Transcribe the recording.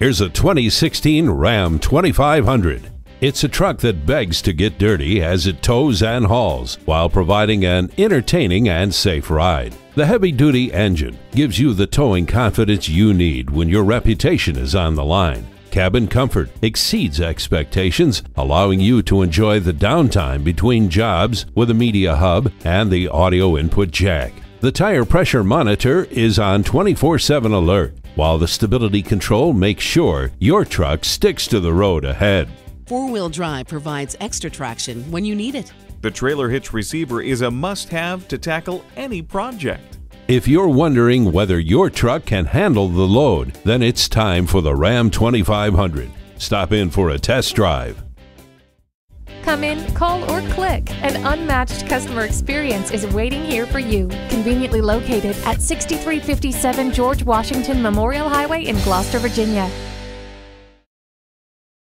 Here's a 2016 Ram 2500. It's a truck that begs to get dirty as it tows and hauls while providing an entertaining and safe ride. The heavy-duty engine gives you the towing confidence you need when your reputation is on the line. Cabin comfort exceeds expectations, allowing you to enjoy the downtime between jobs with a media hub and the audio input jack. The tire pressure monitor is on 24/7 alert, while the stability control makes sure your truck sticks to the road ahead. Four-wheel drive provides extra traction when you need it. The trailer hitch receiver is a must-have to tackle any project. If you're wondering whether your truck can handle the load, then it's time for the Ram 2500. Stop in for a test drive. Come in, call, or click. An unmatched customer experience is waiting here for you. Conveniently located at 6357 George Washington Memorial Highway in Gloucester, Virginia.